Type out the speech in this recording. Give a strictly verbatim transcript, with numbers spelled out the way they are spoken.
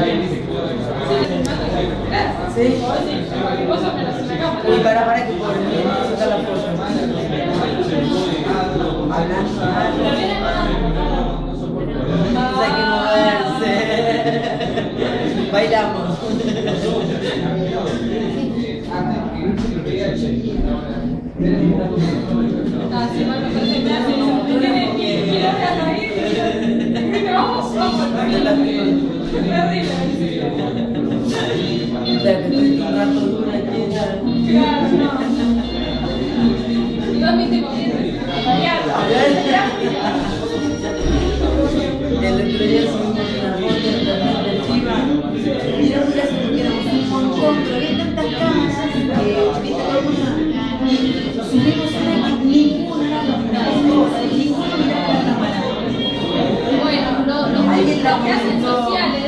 Sí. Y para para que por mí necesita la cosa. Hablando. Hay que moverse. Bailamos. Las clases sociales.